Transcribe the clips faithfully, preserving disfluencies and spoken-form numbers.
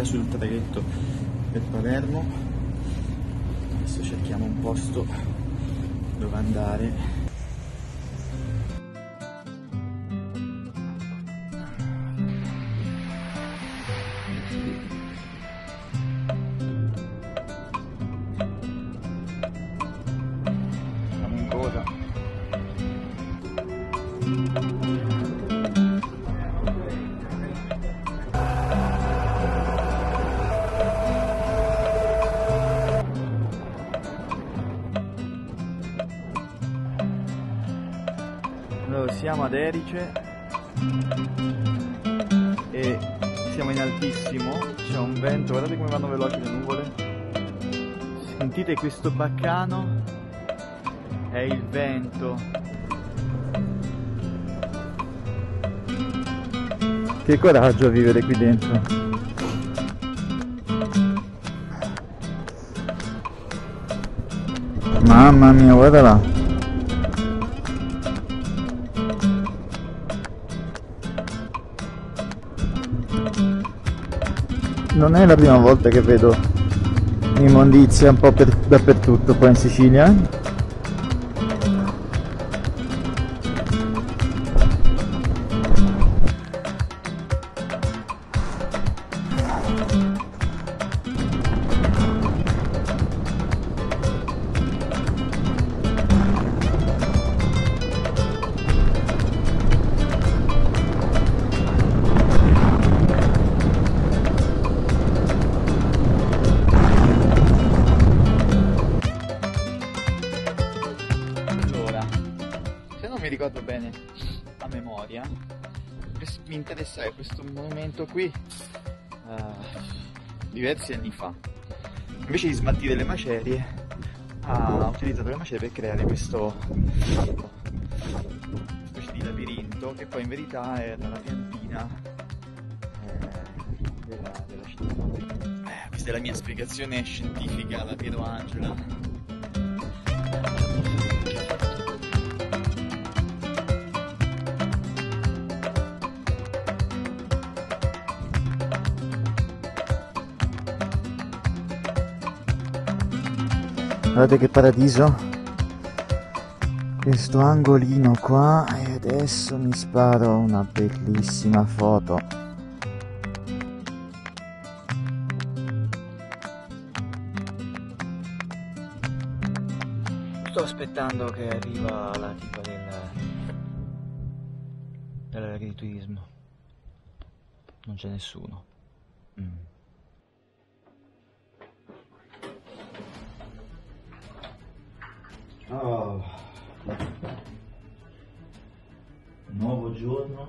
già sul traghetto per Palermo. Adesso cerchiamo un posto dove andare. Allora, siamo ad Erice e siamo in altissimo, c'è un vento, guardate come vanno veloci le nuvole, sentite questo baccano, è il vento. Che coraggio a vivere qui dentro. Mamma mia, guarda là. Non è la prima volta che vedo immondizia un po' per, dappertutto qua in Sicilia. Ricordo bene a memoria, mi interessava questo monumento qui uh, diversi anni fa. Invece di smaltire le macerie ha utilizzato le macerie per creare questo specie di labirinto che poi in verità era la piantina eh, della, della città. Eh, questa è la mia spiegazione scientifica da Piero Angela. Guardate che paradiso, questo angolino qua, e adesso mi sparo una bellissima foto. Sto aspettando che arriva la tipa del dell'agriturismo. Non c'è nessuno. Mm. Oh. Nuovo giorno,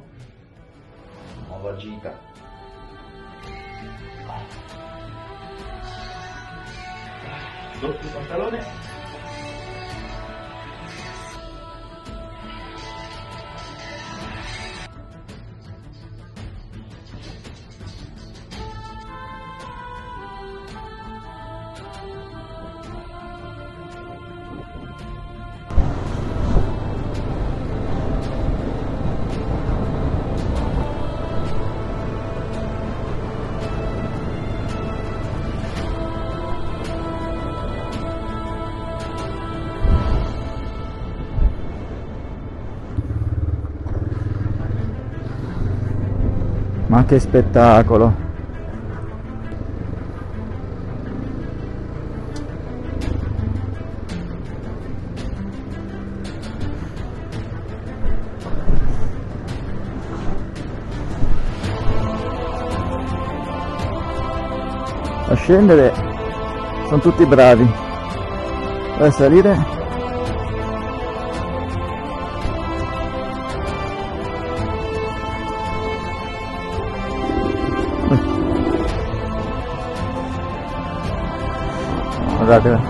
nuova gita. Doppio pantalone. Ma che spettacolo! A scendere sono tutti bravi, a salire guardate.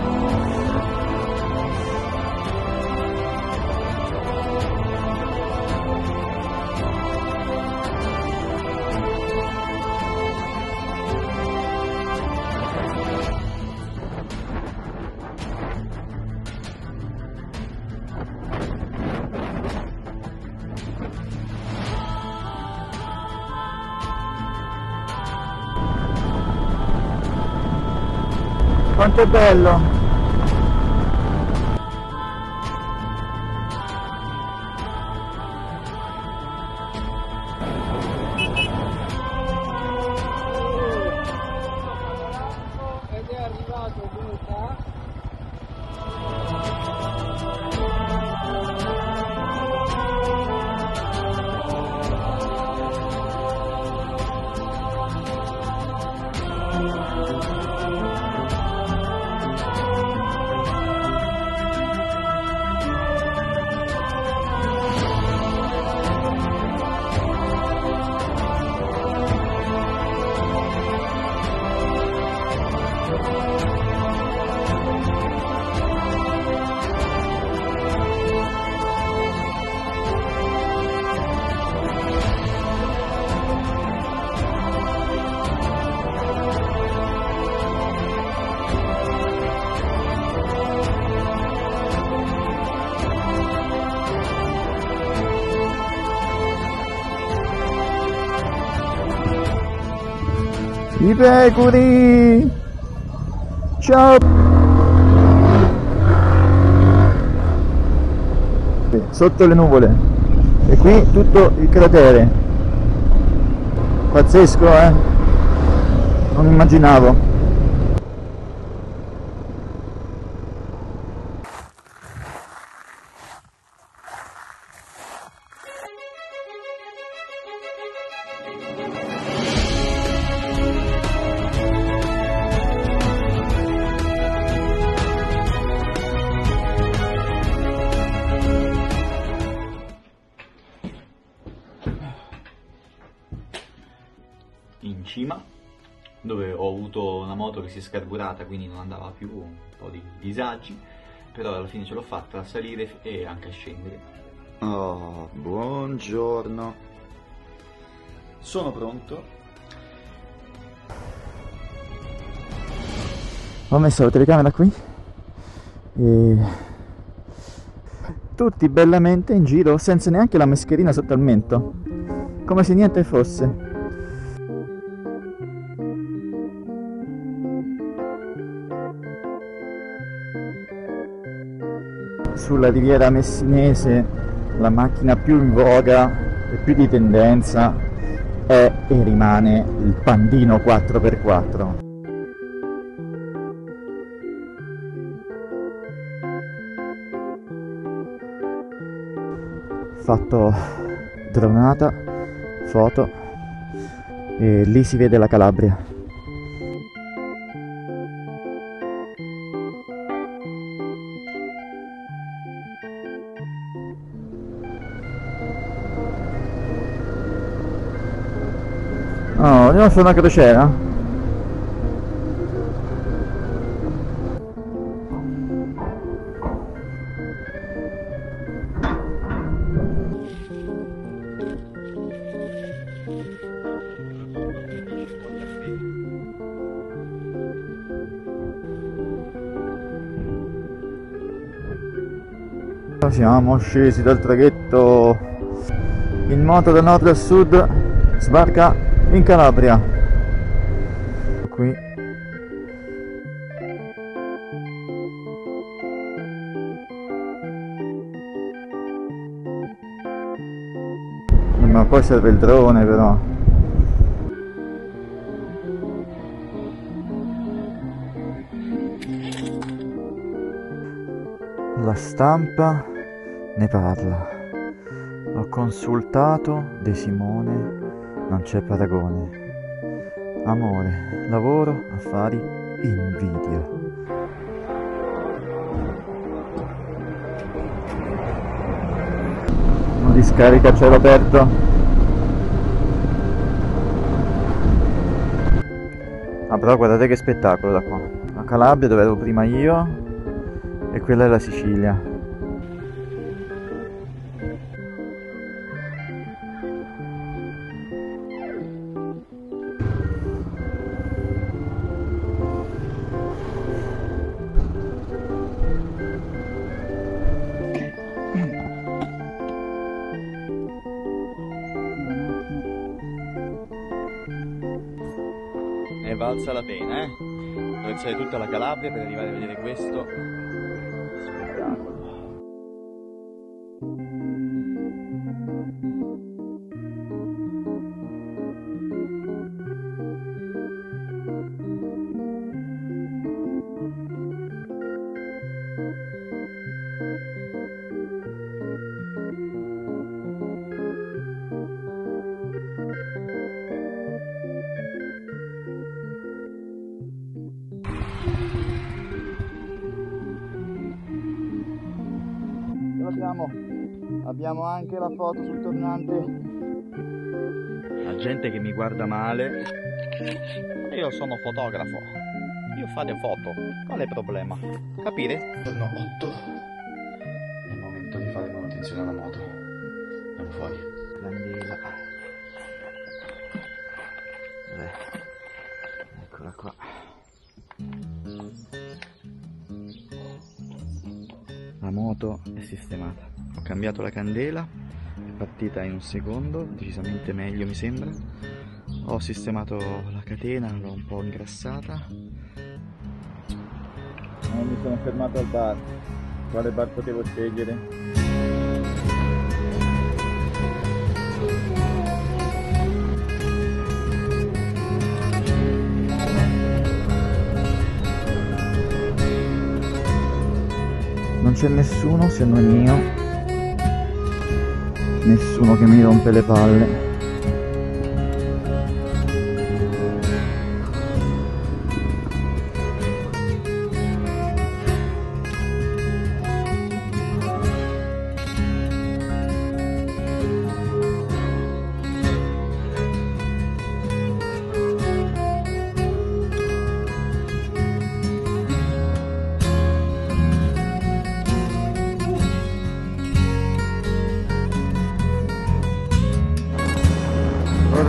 Quanto è bello! I pecori! Ciao! Sotto le nuvole. E qui tutto il cratere. Pazzesco, eh? Non immaginavo. In cima, dove ho avuto una moto che si è scarburata, quindi non andava più, un po' di disagi, però alla fine ce l'ho fatta a salire e anche a scendere. Oh, buongiorno, sono pronto. Ho messo la telecamera qui e tutti bellamente in giro senza neanche la mascherina sotto al mento, come se niente fosse. Sulla riviera messinese la macchina più in voga e più di tendenza è e rimane il Pandino quattro per quattro. Fatto dronata, foto e lì si vede la Calabria. Oh, andiamo su una crociera. Siamo scesi dal traghetto. In moto da nord a sud sbarca in Calabria. Qui ma poi serve il drone, però la stampa ne parla. Ho consultato De Simone, non c'è paragone. Amore, lavoro, affari, invidia. Una discarica a cielo aperto. Ah, però guardate che spettacolo da qua. La Calabria, dove ero prima io, e quella è la Sicilia. Valsa la pena, eh? attraversare tutta la Calabria per arrivare a vedere questo spettacolo. Abbiamo anche la foto sul tornante. La gente che mi guarda male. Io sono fotografo. Io fate foto. Qual è il problema? Capire? Torno otto. È il momento di fare manutenzione alla moto. Andiamo fuori. Grandiosa. Vabbè. Eccola qua. La moto è sistemata. Ho cambiato la candela, è partita in un secondo, decisamente meglio mi sembra. Ho sistemato la catena, l'ho un po' ingrassata. Non mi sono fermato al bar. Quale bar potevo scegliere? Non c'è nessuno se non io. Nessuno che mi rompe le palle.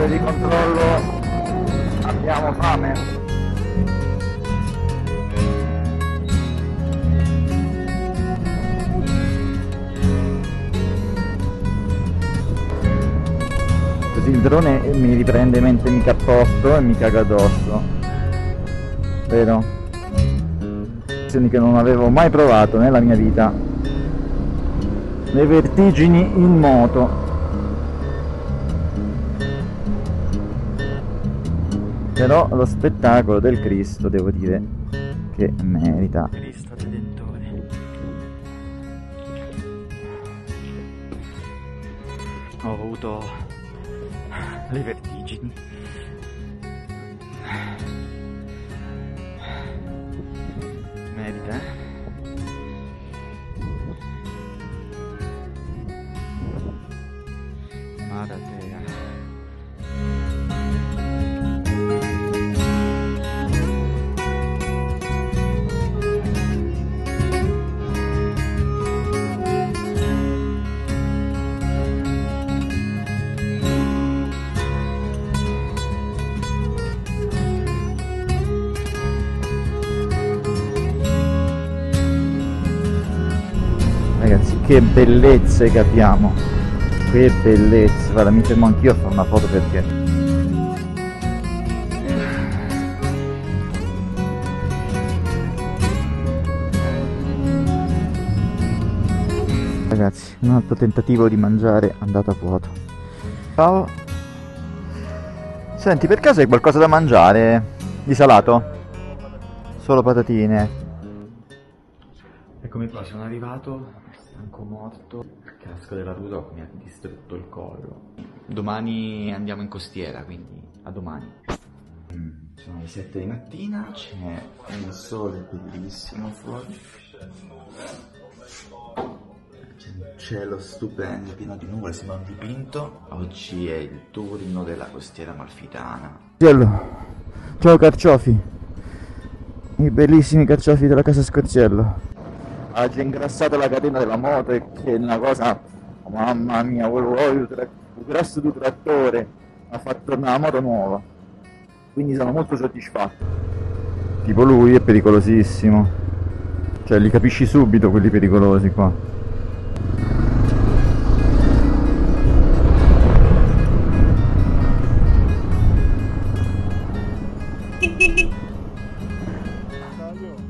Di controllo, abbiamo fame. Così il drone mi riprende mentre mi capposto e mi caga addosso, vero? Sensazioni che non avevo mai provato nella mia vita. Le vertigini in moto. Però lo spettacolo del Cristo devo dire che merita. Cristo Redentore. Ho avuto le vertigini. Merita, eh? Ragazzi, che bellezze che abbiamo, che bellezze. Guarda, mi fermo anch'io a fare una foto perché ragazzi, un altro tentativo di mangiare andato a vuoto. Ciao. Senti, per caso hai qualcosa da mangiare di salato? Solo patatine. Eccomi qua, sono arrivato, stanco morto, il casco della Rudok mi ha distrutto il collo. Domani andiamo in costiera, quindi a domani. Mm, sono le sette di mattina, c'è un sole bellissimo fuori. C'è un cielo stupendo, pieno di nuvole, sembra un dipinto. Oggi è il turno della costiera amalfitana. Ciao carciofi, i bellissimi carciofi della casa Scorziello. Oggi è ingrassata la catena della moto, e che è una cosa, mamma mia, il grasso di trattore ha fatto tornare la moto nuova, quindi sono molto soddisfatto. Tipo lui è pericolosissimo, cioè li capisci subito quelli pericolosi qua.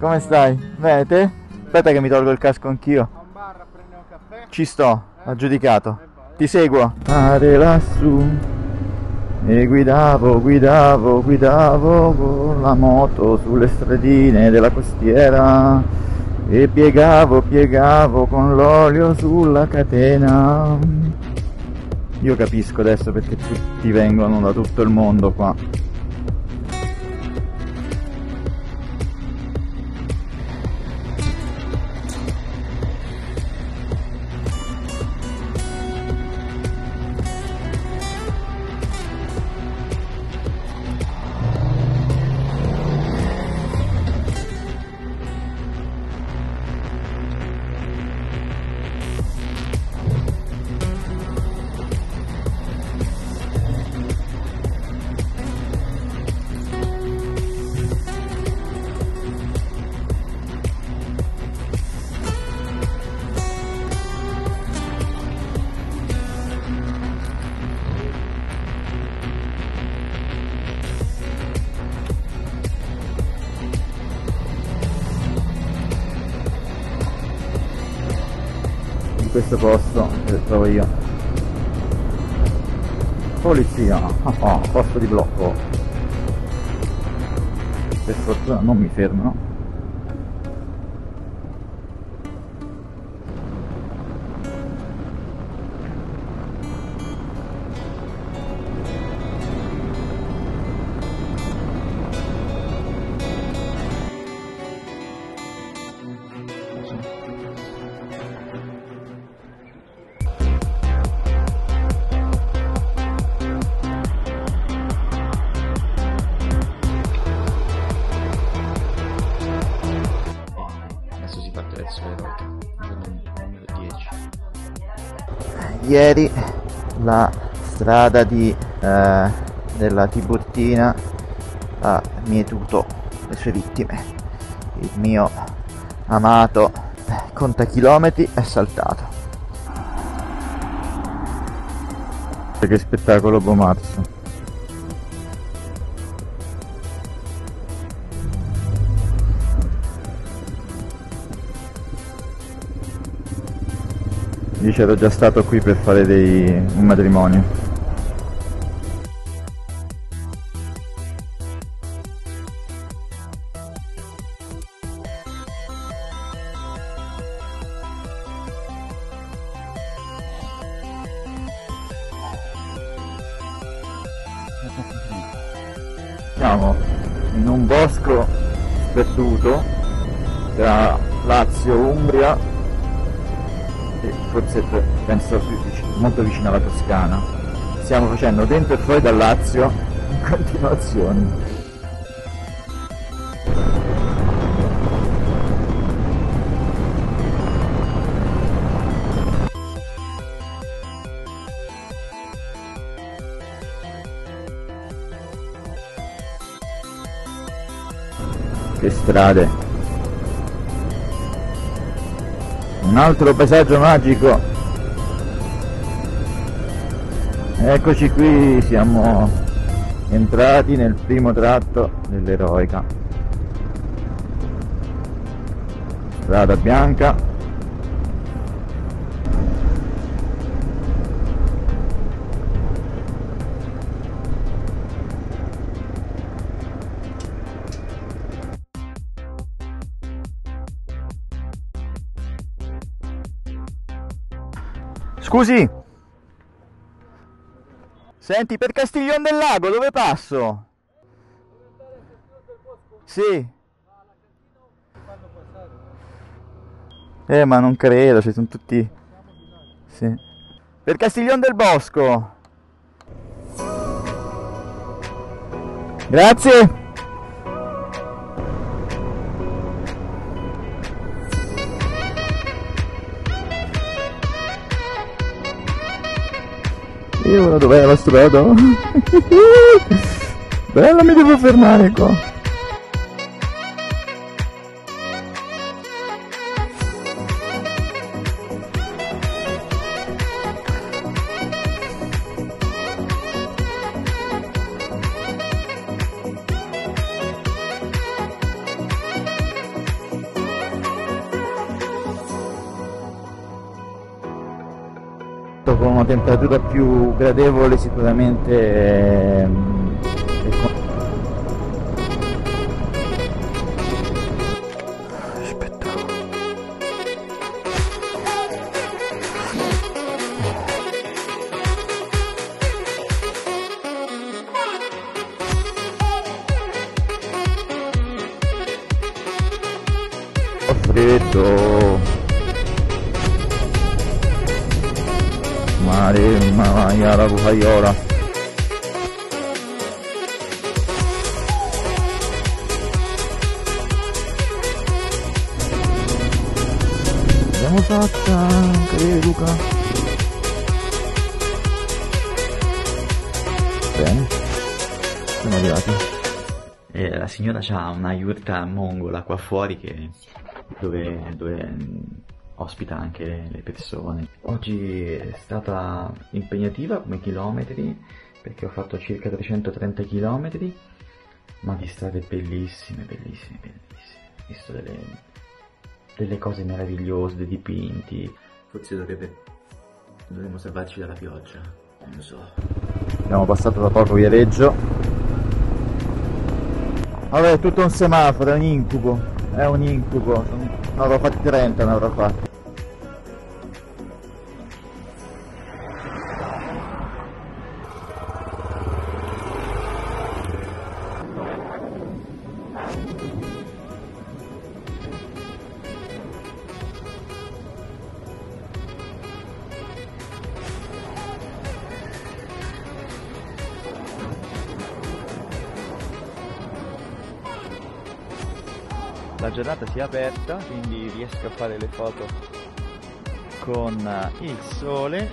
come stai? Bene, te? Aspetta che mi tolgo il casco anch'io. A un bar a prendere un caffè? Ci sto, aggiudicato. Ti seguo. Mare lassù. E guidavo, guidavo, guidavo con la moto sulle stradine della costiera. E piegavo, piegavo con l'olio sulla catena. Io capisco adesso perché tutti vengono da tutto il mondo qua. Questo posto che trovo io, polizia, ah, ah, posto di blocco, per fortuna non mi fermano. Ieri la strada di, eh, della Tiburtina ha mietuto le sue vittime. Il mio amato contachilometri è saltato. Che spettacolo Bomarzo! Dice ero già stato qui per fare dei, un matrimonio. Siamo in un bosco sperduto tra Lazio e Umbria. Forse penso più vicino, molto vicino alla Toscana. Stiamo facendo dentro e fuori dal Lazio in continuazione. Che strade! Un altro paesaggio magico. Eccoci qui, siamo entrati nel primo tratto dell'Eroica. Strada bianca. Scusi! Senti, per Castiglion del Lago dove passo? Sì. Eh, ma non credo, ci sono tutti... Sì. Per Castiglion del Bosco! Grazie! Io dov'è la strada? Bella, mi devo fermare qua. con una temperatura più gradevole sicuramente ho freddo. Mare, mamma mia, la bucaiola. L'abbiamo fatta, credo, Luca. Bene, siamo arrivati. Eh, la signora c'ha una yurta mongola qua fuori che... dove... dove... ospita anche le persone. Oggi è stata impegnativa come chilometri perché ho fatto circa trecentotrenta chilometri, ma di strade bellissime, bellissime, bellissime. Ho visto delle, delle cose meravigliose, dei dipinti. Forse dovrebbe, dovremmo salvarci dalla pioggia, non lo so. Abbiamo passato da poco Viareggio. Vabbè, è tutto un semaforo, è un incubo, è un incubo. Ne avrò fatti trenta, ne avrò fatti. La giornata si è aperta, quindi riesco a fare le foto con il sole.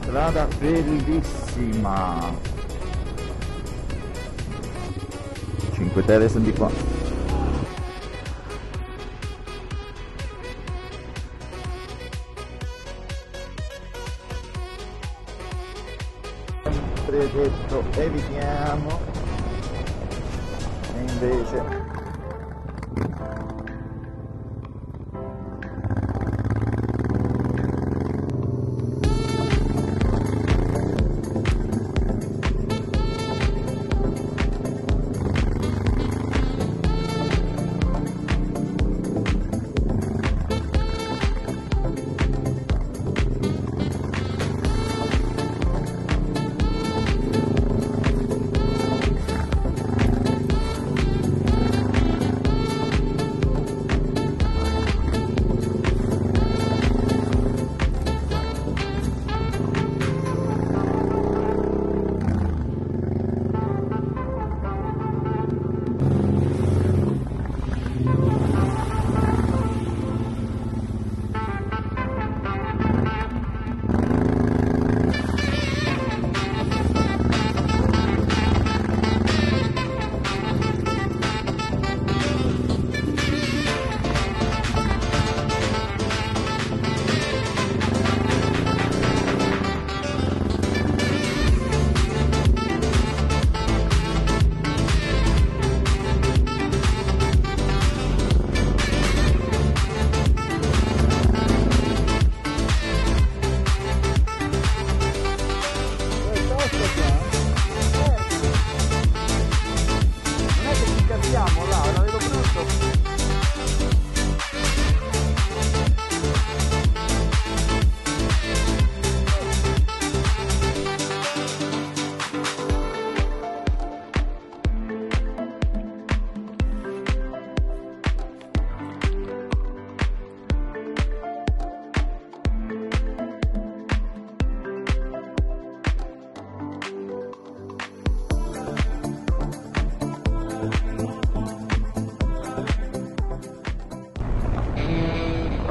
Strada bellissima. Cinque Terre sono di qua. Pregetto, evitiamo. E invece...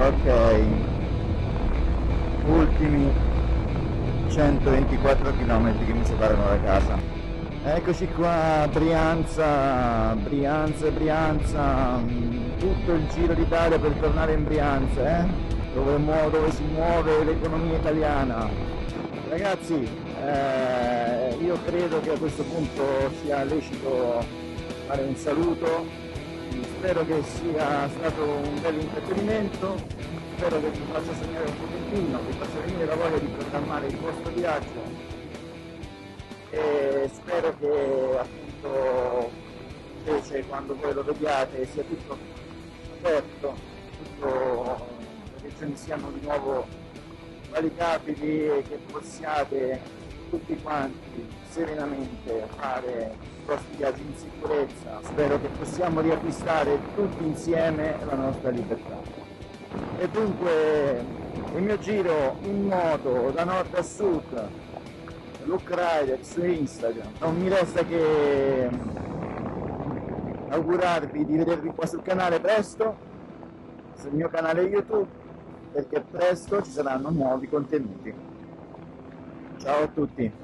Ok, ultimi centoventiquattro chilometri che mi separano da casa. Eccoci qua, Brianza, Brianza, Brianza, tutto il giro d'Italia per tornare in Brianza, eh? dove, muo dove si muove l'economia italiana. Ragazzi, eh, io credo che a questo punto sia lecito fare un saluto. Spero che sia stato un bel intrattenimento, spero che ci faccia sognare un pochettino, che faccia venire la voglia di programmare il vostro viaggio, e spero che appunto invece quando voi lo vediate sia tutto aperto, tutto, che ce ne siano di nuovo valicabili e che possiate tutti quanti serenamente fare i vostri viaggi in sicurezza. Spero che possiamo riacquistare tutti insieme la nostra libertà. E dunque il mio giro in moto da nord a sud, LukRider su Instagram, non mi resta che augurarvi di vedervi qua sul canale presto, sul mio canale YouTube, perché presto ci saranno nuovi contenuti. Ciao a tutti!